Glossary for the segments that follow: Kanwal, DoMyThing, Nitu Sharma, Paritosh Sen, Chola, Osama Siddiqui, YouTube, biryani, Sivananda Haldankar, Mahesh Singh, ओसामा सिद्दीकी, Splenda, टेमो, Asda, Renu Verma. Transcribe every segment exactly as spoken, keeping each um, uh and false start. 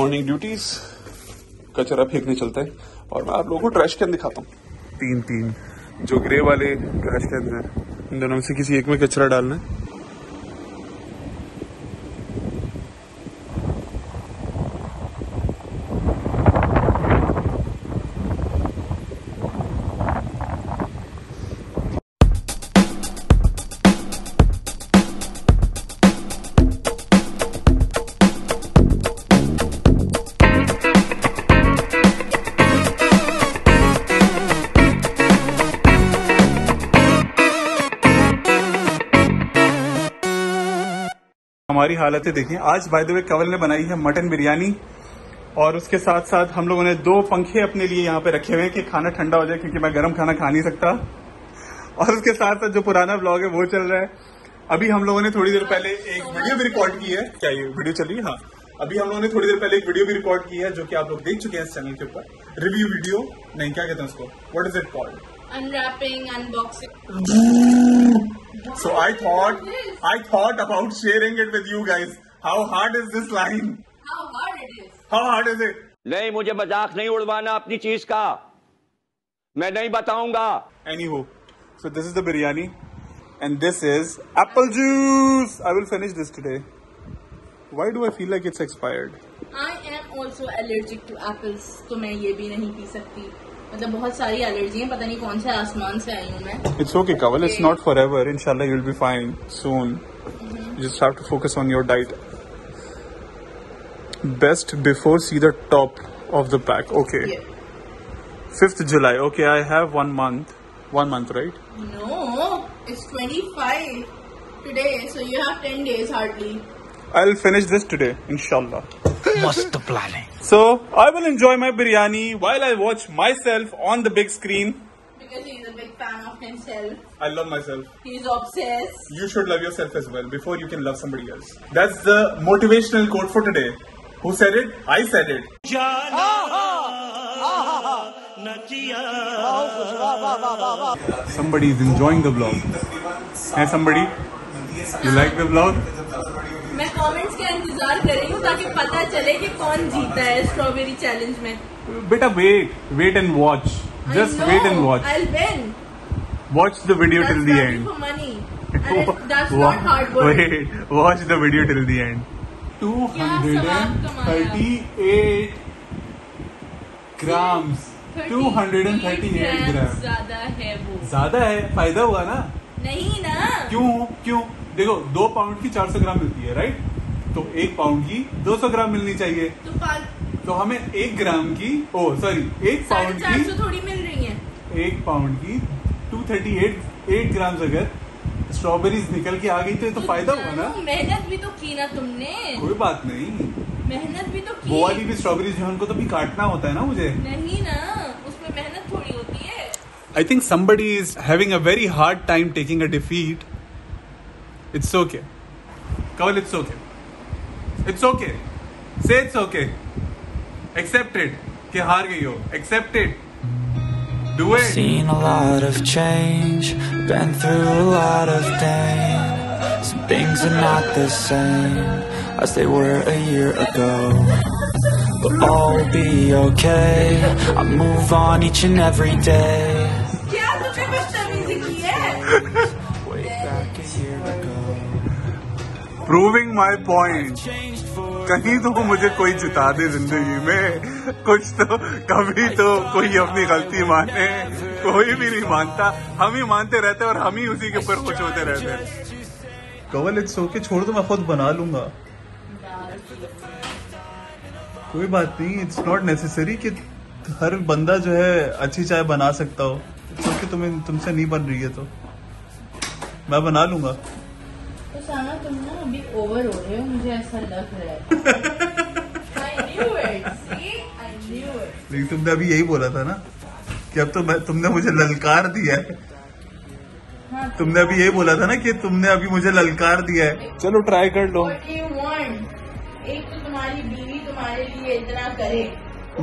Morning duties कचरा फेंकने चलता है और मैं आप लोगों को ट्रैश कैन दिखाता हूँ। तीन तीन जो ग्रे वाले ट्रैश कैन हैं, इन दोनों में से किसी एक में कचरा डालना हमारी हालतें देखिए। आज बाय द वे कंवल ने बनाई है मटन बिरयानी और उसके साथ साथ हम लोगों ने दो पंखे अपने लिए यहाँ पे रखे हुए हैं कि खाना ठंडा हो जाए, क्योंकि मैं गर्म खाना खा नहीं सकता। और उसके साथ साथ जो पुराना ब्लॉग है वो चल रहा है। अभी हम लोगों ने थोड़ी देर पहले एक वीडियो भी रिकॉर्ड की है। क्या ये वीडियो चल रही है? हाँ, अभी हम लोगों ने थोड़ी देर पहले एक वीडियो भी रिकॉर्ड की है जो कि आप लोग देख चुके हैं इस चैनल के ऊपर। रिव्यू वीडियो नहीं, क्या कहते हैं उसको, what is it called, unwrapping, unboxing. So I thought, I thought about sharing it with you guys. How hard is this line? How hard it is? How hard is it? नहीं, मुझे मजाक नहीं उड़वाना अपनी चीज का, मैं नहीं बताऊंगा। Anywho, so this is the biryani and this is apple juice. I will finish this today. Why do I feel like it's expired? I am also allergic to apples, तो मैं ये भी नहीं पी सकती। मतलब बहुत सारी एलर्जी है, पता नहीं कौन से आसमान से आई हूँ मैं। It's okay Kanwal, it's not forever. इंशाल्लाह you will be fine soon. You just have to focus on your diet. Best before see the top of the pack. Okay, fifth July. Okay, I have one month, one month right? No, it's twenty five today, so you have ten days hardly. I'll finish this today, inshallah. Must planning. So I will enjoy my biryani while I watch myself on the big screen. Because he's a big fan of himself. I love myself. He's obsessed. You should love yourself as well before you can love somebody else. That's the motivational quote for today. Who said it? I said it. Somebody is enjoying the vlog. Hey, somebody, you like the vlog? मैं comments का इंतजार कर रही हूँ ताकि पता चले कि कौन जीता है स्ट्रॉबेरी चैलेंज में। बेटा wait, wait and watch, just wait and watch. I will win. Watch the video till the end. That's not hard work. Wait, watch the video till the end. Two hundred thirty eight grams, two hundred thirty eight gram ज्यादा है। वो ज्यादा है, फायदा हुआ ना? नहीं ना। क्यों क्यों? देखो, दो पाउंड की चार सौ ग्राम मिलती है राइट, तो एक पाउंड की दो सौ ग्राम मिलनी चाहिए। तो, तो हमें एक ग्राम की, ओ सॉरी, एक पाउंड की थोड़ी मिल रही है। एक पाउंड की two thirty eight eight gram अगर स्ट्रॉबेरीज निकल के आ गई तो ये तो फायदा हुआ ना। मेहनत भी तो की ना तुमने। कोई बात नहीं, मेहनत भी तो की। वो वाली भी स्ट्रॉबेरीज जो उनको तो भी काटना होता है ना। मुझे नहीं ना, उसमें मेहनत थोड़ी होती है। I think somebody is having a very hard time taking a defeat. It's okay, Kanwal. It's okay. It's okay. Say it's okay. Accept it. कि हार गई हो. Accept it. Do it. Seen a lot of change, been through a lot of pain. Some things are not the same as they were a year ago. But all will be okay. I move on each and every day. क्या तुमने बदतमीजी की है? Proving my point. कहीं तो मुझे कोई जिता दे जिंदगी में, कुछ तो, कभी तो कोई अपनी गलती माने। कोई भी नहीं मानता, हम ही मानते रहते हैं और हम ही उसी के ऊपर खुश होते रहते हैं। कंवल इट्स ओके, छोड़ दो, मैं खुद बना लूंगा। कोई बात नहीं, इट्स नॉट नेसेसरी कि हर बंदा जो है अच्छी चाय बना सकता हो। इट्स ओके, तुम्हें तुमसे नहीं बन रही है तो मैं बना लूंगा। ओसामा, तुम ना अभी ओवर हो रहे हो, मुझे ऐसा लग रहा है। I knew it, see? I knew it. लेकिन तुमने अभी यही बोला था ना कि अब तो मैं, तुमने मुझे ललकार दिया है। हाँ, तुमने अभी यही बोला था ना कि तुमने अभी मुझे ललकार दिया है। चलो ट्राई कर लो। What do you want? एक तो तुम्हारी बीवी तुम्हारे लिए इतना करे,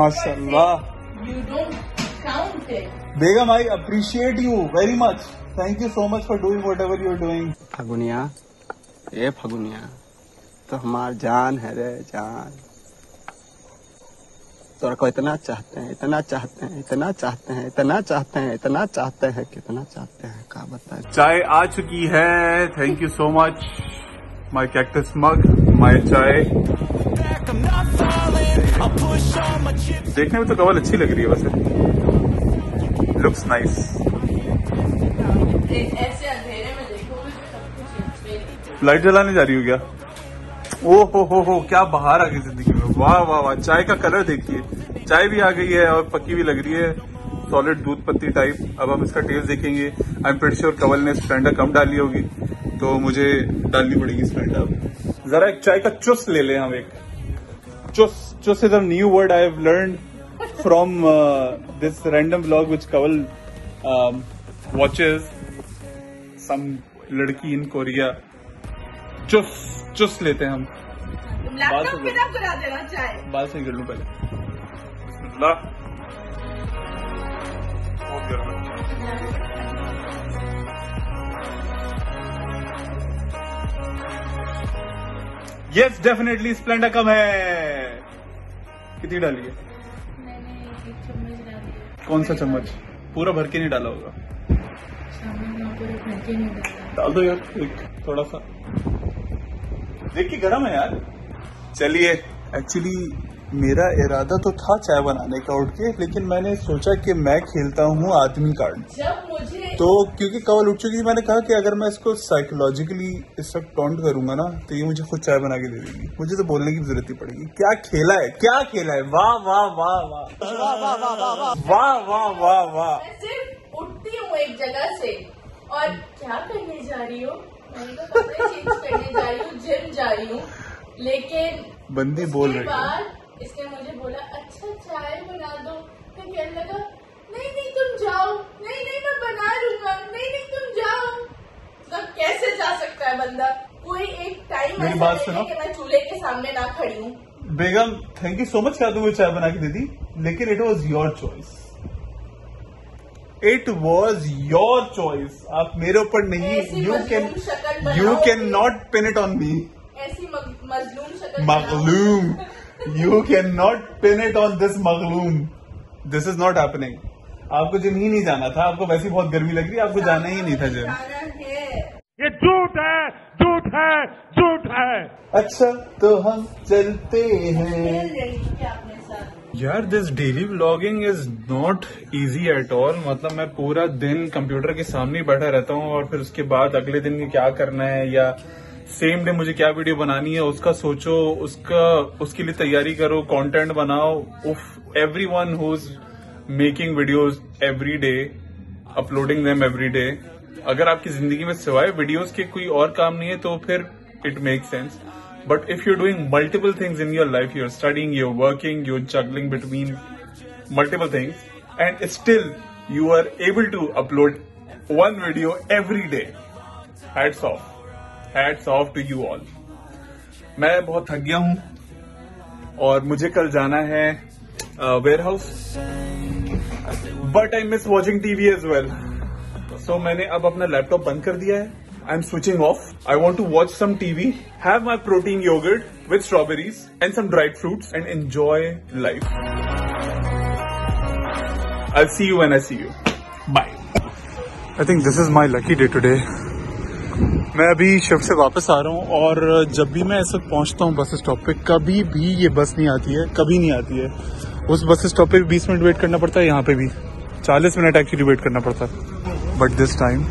माशाल्लाह। You don't count it. Begum, I appreciate you very much. Thank you so much for doing whatever you are doing. फगुनिया, ये फगुनिया तो हमार जान है रे, जान। तो को इतना चाहते हैं इतना चाहते हैं इतना चाहते हैं इतना चाहते हैं इतना चाहते हैं कितना चाहते हैं क्या बताएं। चाय आ चुकी है, thank you so much my cactus mug my chai. देखने में तो कवल अच्छी लग रही है, वैसे लुक्स नाइस। लाइट जलाने जा रही हो क्या? ओ हो हो हो, क्या बहार आ गई जिंदगी में, वाह वाह वाह। चाय का कलर देखिए, चाय भी आ गई है और पक्की भी लग रही है, सॉलिड दूध पत्ती टाइप। अब हम इसका टेस्ट देखेंगे। I am pretty sure Kanwal ने स्प्लेंडा कम डाली होगी, तो मुझे डालनी पड़ेगी स्प्लेंडा। जरा एक चाय का चुस ले लें हम, एक चुस। चुस is a new word I have learn from this random blog which Kanwal watches some लड़की इन कोरिया। चुस चुस लेते हैं हम। बाल से देना चाय, बाल से कर लूं पहले। यस, डेफिनेटली स्प्लेंडा कम है। कितनी डाली है? कौन सा चम्मच? पूरा भर के नहीं डाला होगा। डाल दो यार एक थोड़ा सा, देखिए गरम है यार। चलिए, एक्चुअली मेरा इरादा तो था चाय बनाने का उठ के, लेकिन मैंने सोचा कि मैं खेलता हूँ आदमी कार्ड। जब मुझे तो क्योंकि कंवल उठ चुकी थी, मैंने कहा कि अगर मैं इसको साइकोलॉजिकली इस सब टॉन्ट करूंगा ना तो ये मुझे खुद चाय बना के दे देगी, मुझे तो बोलने की जरूरत ही पड़ेगी। क्या खेला है, क्या खेला है, वाह वाह वाह वाह वाह वाह वाह वाह वाह। सिर्फ उठती हूँ एक जगह से और क्या करने जा रही हूँ, जिम जा रही हूँ, लेकिन बंदी बोल रही है। इसने मुझे बोला अच्छा चाय बना दो, तो कहने लगा नहीं नहीं तुम जाओ, नहीं नहीं मैं बना लूंगा, नहीं नहीं तुम जाओ। तो कैसे जा सकता है बंदा? कोई एक टाइम ऐसा है कि मैं चूल्हे के सामने ना खड़ी हूँ। बेगम, थैंक यू सो मच यार, तुम्हें चाय बना के दे दी, लेकिन it was your choice, it was your choice. आप मेरे ऊपर नहीं, you can you can not pin it on me. ऐसी मजलूम शक्ल, मजलूम, you can not pin it on this मजलूम, दिस इज नॉट हैपनिंग। आपको जिम ही नहीं जाना था, आपको वैसी बहुत गर्मी लग रही है, आपको जाना ही नहीं था जिम। ये झूठ है, झूठ है, झूठ है। अच्छा तो हम चलते हैं यार। This daily vlogging is not easy at all. मतलब मैं पूरा दिन कंप्यूटर के सामने बैठा रहता हूँ और फिर उसके बाद अगले दिन क्या करना है या सेम डे मुझे क्या वीडियो बनानी है उसका सोचो, उसका उसके लिए तैयारी करो, कंटेंट बनाओ। उफ, everyone who is making videos every day, uploading them every day. अगर आपकी जिंदगी में सिवाय वीडियोज के कोई और काम नहीं है तो फिर it make sense, but if you're doing multiple things in your life, you're studying, you're working, you're juggling between multiple things and still you are able to upload one video every day, hats off, hats off to you all. मैं बहुत थक गया हूँ और मुझे कल जाना है warehouse, but I miss watching T V as well. So मैंने अब अपना laptop बंद कर दिया है, I'm switching off. I want to watch some T V, have my protein yogurt with strawberries and some dried fruits and enjoy life. I'll see you when I see you. Bye. I think this is my lucky day today. मैं अभी shift से वापस आ रहा हूँ और जब भी मैं ऐसे पहुँचता हूँ बस स्टॉप पे, कभी भी ये बस नहीं आती है, कभी नहीं आती है। उस बस स्टॉप पे भी बीस मिनट वेट करना पड़ता है, यहाँ पे भी चालीस मिनट एक्चुअली वेट करना पड़ता है, but this time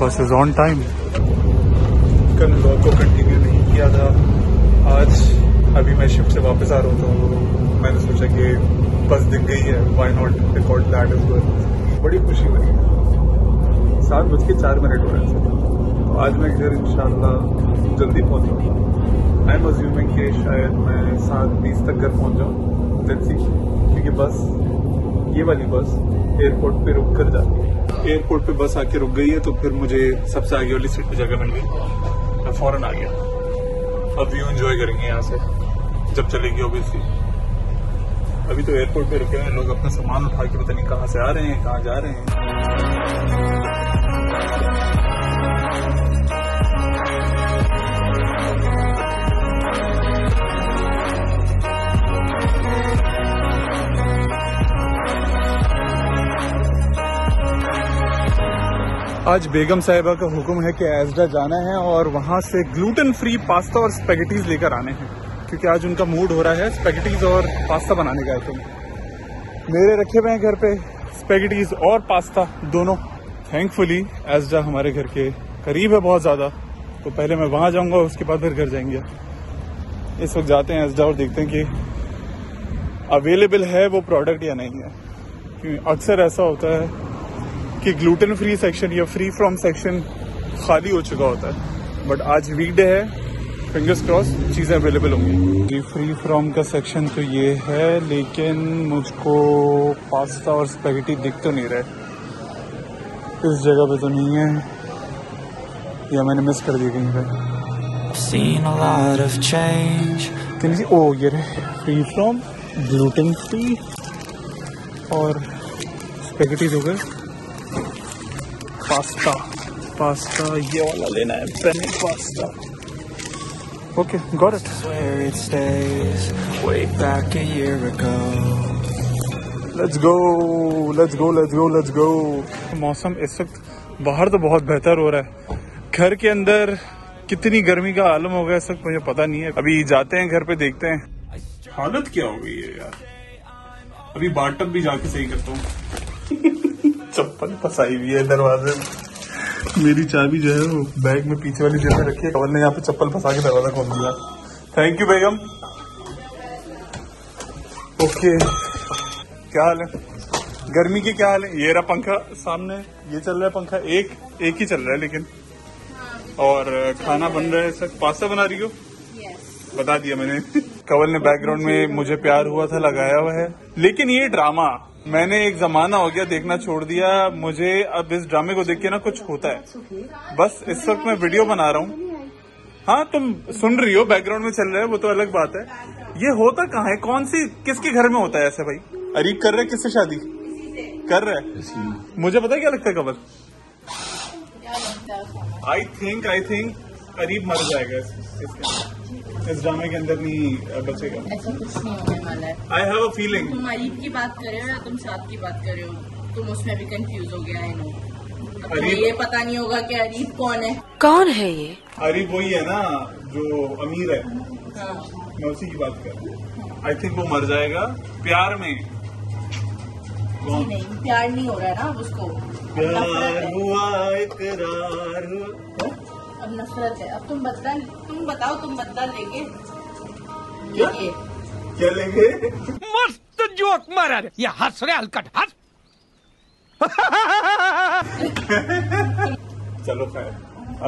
bus is on time. कल व्लॉग को कंटिन्यू नहीं किया था, आज अभी मैं शिफ्ट से वापस आ रहा हूँ तो मैंने सोचा कि बस दिख गई है, why not record that is well. बड़ी खुशी हुई, सात बज के चार मिनट हो रहे हैं। आज मैं घर इंशाल्लाह जल्दी पहुँचूँगा। आई एम अज्यूमिंग कि शायद मैं सात बीस तक घर पहुँच जाऊँ, लेट्स सी, क्योंकि बस ये वाली बस एयरपोर्ट पे रुक कर जाती है। एयरपोर्ट पे बस आके रुक गई है तो फिर मुझे सबसे आगे वाली सीट पे जगह मिल गई, मैं फौरन आ गया। अब व्यू एंजॉय करेंगे यहाँ से जब चलेगी ऑब्वियसली। अभी तो एयरपोर्ट पे रुके हैं लोग, अपना सामान उठा के पता नहीं कहाँ से आ रहे हैं, कहाँ जा रहे हैं। आज बेगम साहिबा का हुक्म है कि एस्डा जाना है और वहाँ से ग्लूटेन फ्री पास्ता और स्पेगेटीज लेकर आने हैं, क्योंकि आज उनका मूड हो रहा है स्पेगेटीज और पास्ता बनाने का। आइटम मेरे रखे हुए हैं घर पे, स्पेगेटीज और पास्ता दोनों। थैंकफुली एस्डा हमारे घर के करीब है बहुत ज़्यादा, तो पहले मैं वहाँ जाऊँगा उसके बाद फिर घर जाएंगे। इस वक्त जाते हैं एस्डा और देखते हैं कि अवेलेबल है वो प्रोडक्ट या नहीं है, क्योंकि अक्सर ऐसा होता है कि ग्लूटेन फ्री सेक्शन या फ्री फ्रॉम सेक्शन खाली हो चुका होता है, बट आज वीकडे है, फिंगर्स क्रॉस चीज़ें अवेलेबल होंगी। जी फ्री फ्रॉम का सेक्शन तो ये है, लेकिन मुझको पास्ता और स्पेगेटी दिख तो नहीं रहे, इस जगह पे तो नहीं है या मैंने मिस कर दी कहीं पे। ओ ये रहे फ्री फ्रॉम, ग्लूटेन फ्री और स्पेगेटी हो गए। पास्ता पास्ता ये वाला लेना है, penne pasta. Okay, got it. Where it stays, way back a year ago. Let's go, let's go, let's go, let's go. मौसम इस वक्त बाहर तो बहुत बेहतर हो रहा है, घर के अंदर कितनी गर्मी का आलम हो गया इस वक्त मुझे पता नहीं है। अभी जाते हैं घर पे, देखते हैं हालत क्या हो गई है यार। अभी बाटम भी जाके सही करता हूँ। चप्पल फंसाई हुई है दरवाजे में, मेरी चाबी जो है वो बैग में पीछे वाली जेब में रखी है, कंवल ने यहाँ पे चप्पल फंसा के दरवाजा खोल दिया। Thank you Begum. ओके क्या हाल है, गर्मी के क्या हाल है? ये रहा पंखा सामने, ये चल रहा है पंखा, एक एक ही चल रहा है लेकिन। और खाना बन रहा है सर, पास्ता बना रही हो? बता दिया मैंने। कंवल ने बैकग्राउंड में मुझे प्यार हुआ था लगाया हुआ है, लेकिन ये ड्रामा मैंने एक जमाना हो गया देखना छोड़ दिया। मुझे अब इस ड्रामे को देख के ना कुछ होता है। बस इस वक्त मैं वीडियो बना रहा हूँ। हाँ तुम सुन रही हो, बैकग्राउंड में चल रहा है वो तो अलग बात है। ये होता कहाँ है, कौन सी किसके घर में होता है ऐसे? भाई अरीब कर रहा है, किससे शादी कर रहा है? मुझे पता क्या लगता है कबर, I think I think Areeb मर जाएगा इसके इस ड्रामे के अंदर, नहीं बचेगा। ऐसा कुछ नहीं होने वाला है। I have a feeling. तुम अरीब की बात कर रहे हो या तुम साथ की बात कर रहे हो? तुम उसमें भी कंफ्यूज हो गया है ना, तुम्हें ये पता नहीं होगा कि अरीब कौन है। कौन है ये अरीब? वही है ना जो अमीर है। हाँ। मैं उसी की बात कर रहा हूँ। आई थिंक वो मर जाएगा प्यार में। नहीं, नहीं प्यार नहीं हो रहा है ना अब उसको, प्यार हुआ इकरार हुआ, अब नफरत है। अब तुम बदला, तुम बताओ तुम बदला लेंगे? क्या क्या लेंगे? मस्त जोक मारा रे, ये हंस रहे हलकट हंस। चलो खैर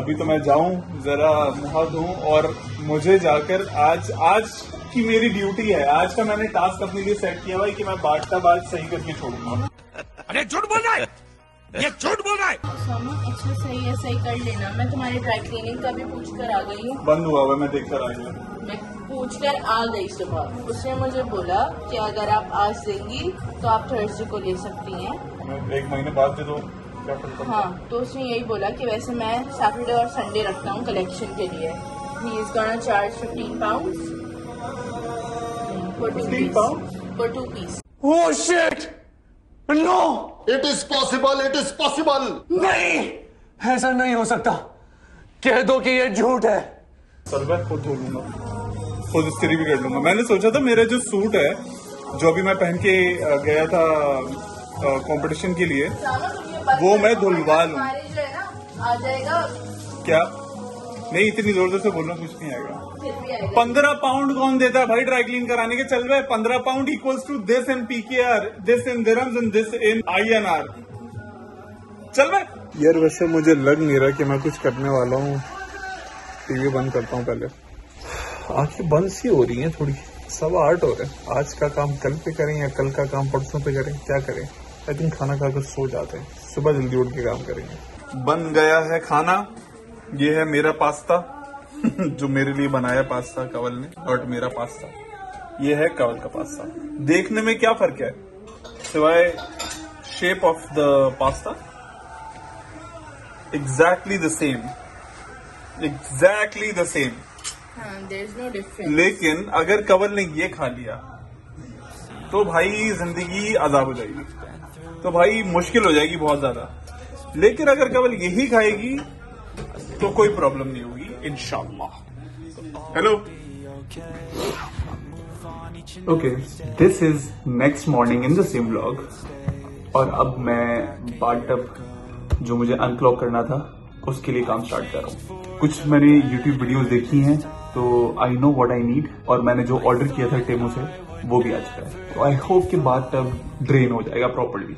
अभी तो मैं जाऊं जरा मुहा दूं, और मुझे जाकर आज आज की मेरी ड्यूटी है, आज का मैंने टास्क अपने लिए सेट किया हुआ है कि मैं बांटता बांट सही करके छोड़ूंगा। अरे झूठ बोल रहा है, ये झूठ बोल रहा है। अच्छा सही है, सही कर लेना। मैं तुम्हारे ड्राई क्लीनिंग का भी पूछ कर आ गई हूँ, बंद हुआ हुआ मैं देख कर आ गया। मैं पूछ कर आ गई सुबह, उसने मुझे बोला कि अगर आप आज देंगी तो आप थर्सडे को ले सकती हैं, एक महीने बाद दे दो। हाँ तो उसने यही बोला कि वैसे मैं सैटरडे और संडे रखता हूँ कलेक्शन के लिए। He is gonna charge fifteen pounds for two piece. Oh shit, no it is possible, it is possible. नहीं ऐसा नहीं हो सकता, कह दो कि ये झूठ है। सर मैं खुद धो लूंगा, खुद इस्त्री भी कर लूंगा। मैंने सोचा था मेरा जो सूट है जो अभी मैं पहन के गया था कंपटीशन के लिए वो मैं धुलवा लूं। आ जाएगा क्या? नहीं इतनी जोर जोर से बोलना कुछ नहीं आएगा। पंद्रह पाउंड कौन देता है भाई ड्राई क्लीन कराने के? चल रहा है पंद्रह pound equals to this in P K R, this in dirhams and this in I N R. चल रहा है यार। वैसे मुझे लग नहीं रहा कि मैं कुछ करने वाला हूँ। टीवी बंद करता हूँ, पहले आंखें बंद सी हो रही हैं थोड़ी, सब आर्ट हो रहा है। आज का काम कल पे करें या कल का काम परसों पे करें, क्या करें? आई थिंक खाना खाकर सो जाते हैं, सुबह जल्दी उठ के काम करेंगे। बन गया है खाना, ये है मेरा पास्ता जो मेरे लिए बनाया पास्ता कंवल ने, और मेरा पास्ता ये है कंवल का पास्ता। देखने में क्या फर्क है सिवाय shape of the pasta? Exactly the same, exactly the same. लेकिन अगर कंवल ने ये खा लिया तो भाई जिंदगी आजाब हो जाएगी, तो भाई मुश्किल हो जाएगी बहुत ज्यादा। लेकिन अगर कंवल यही खाएगी तो कोई प्रॉब्लम नहीं होगी इंशाल्लाह। Hello okay, this is next morning in the same vlog. और अब मैं बाथटब जो मुझे अनक्लॉग करना था उसके लिए काम स्टार्ट कर रहा हूँ। कुछ मैंने यूट्यूब वीडियोस देखी हैं तो I know what I need, और मैंने जो ऑर्डर किया था टेमो से वो भी आ चुका है। तो आई होप कि बाथटब ड्रेन हो जाएगा प्रॉपर्ली।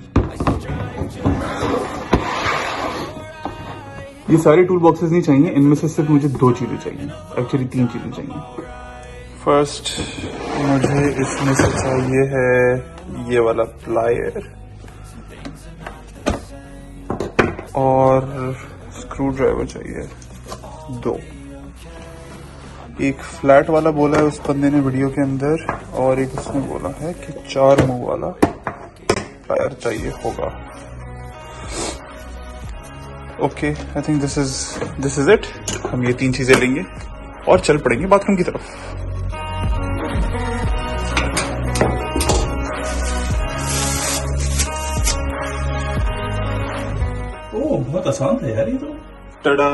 ये सारे टूल बॉक्सेस नहीं चाहिए, इनमें से सिर्फ मुझे दो चीजें चाहिए, एक्चुअली तीन चीजें चाहिए। फर्स्ट मुझे इसमें से चाहिए है ये वाला प्लायर और स्क्रू ड्राइवर चाहिए दो। एक फ्लैट वाला बोला है उस बंदे ने वीडियो के अंदर, और एक उसने बोला है कि चार मुंह वाला प्लायर चाहिए होगा। Okay I think this is this is it. हम ये तीन चीजें लेंगे और चल पड़ेंगे बाथरूम की तरफ। ओह बहुत आसान था यार ये तो। Tada,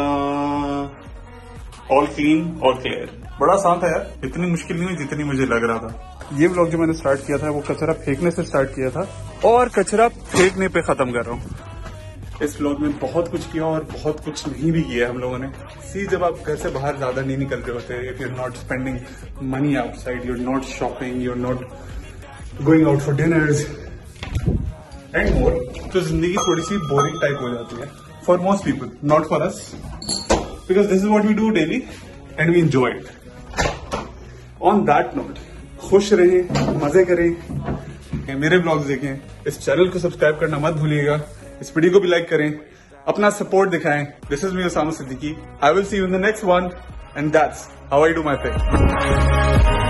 all clean all clear. बड़ा आसान था यार, इतनी मुश्किल नहीं हुई जितनी मुझे लग रहा था। ये व्लॉग जो मैंने स्टार्ट किया था वो कचरा फेंकने से स्टार्ट किया था, और कचरा फेंकने पे खत्म कर रहा हूँ। इस व्लॉग में बहुत कुछ किया और बहुत कुछ नहीं भी किया हम लोगों ने। सी जब आप घर से बाहर ज्यादा नहीं निकल रहे होते, if you are not spending money outside, you are not shopping, you are not going out for dinners and more, तो जिंदगी थोड़ी सी बोरिंग टाइप हो जाती है for most people, not for us, because this is what we do daily and we enjoy it. On that note, खुश रहें, मजे करें, मेरे व्लॉग्स देखें, इस चैनल को सब्सक्राइब करना मत भूलिएगा, इस वीडियो को भी लाइक करें, अपना सपोर्ट दिखाएं। This is me ओसामा सिद्दीकी। I will see you in the next one and that's how I do my thing.